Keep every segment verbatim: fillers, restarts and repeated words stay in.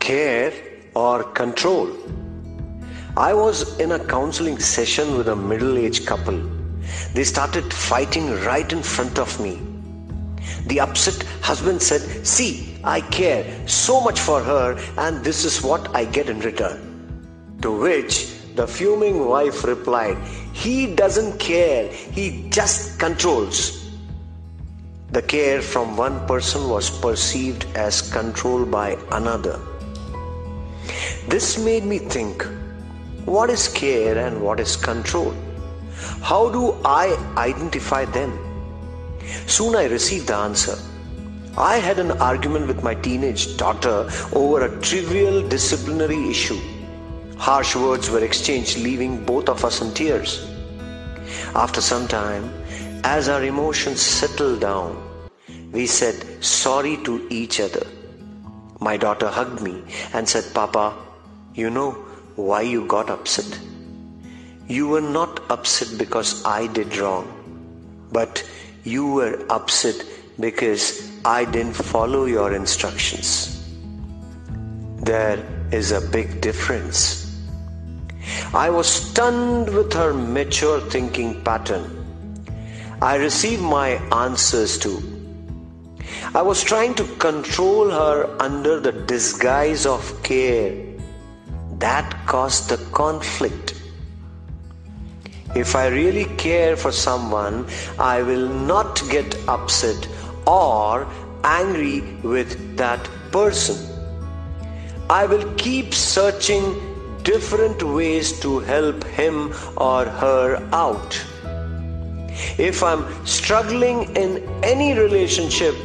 care or control. I was in a counseling session with a middle-aged couple. They started fighting right in front of me. The upset husband said, "See, I care so much for her and this is what I get in return." To which the fuming wife replied, "He doesn't care, he just controls." The care from one person was perceived as control by another. This made me think, what is care and what is control? How do I identify them? Soon I received the answer. I had an argument with my teenage daughter over a trivial disciplinary issue. Harsh words were exchanged, leaving both of us in tears. After some time, as our emotions settled down, we said sorry to each other. My daughter hugged me and said, "Papa, you know why you got upset? You were not upset because I did wrong, but you were upset because I didn't follow your instructions." There is a big difference. I was stunned with her mature thinking pattern. I received my answers too. I was trying to control her under the disguise of care. That caused the conflict. If I really care for someone, I will not get upset or angry with that person. I will keep searching different ways to help him or her out. If I'm struggling in any relationship,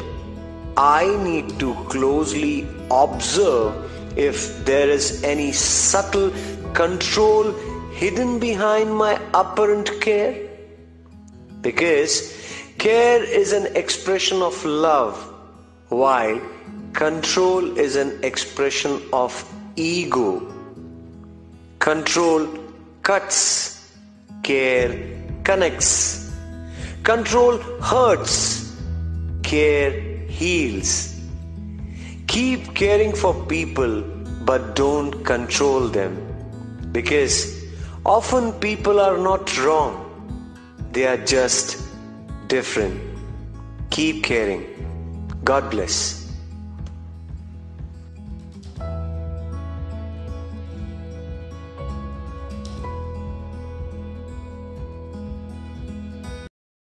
I need to closely observe if there is any subtle control hidden behind my apparent care. Because care is an expression of love, while control is an expression of ego. Control cuts, care connects. Control hurts, care heals. Keep caring for people, but don't control them, because often people are not wrong, they are just different. Keep caring. God bless.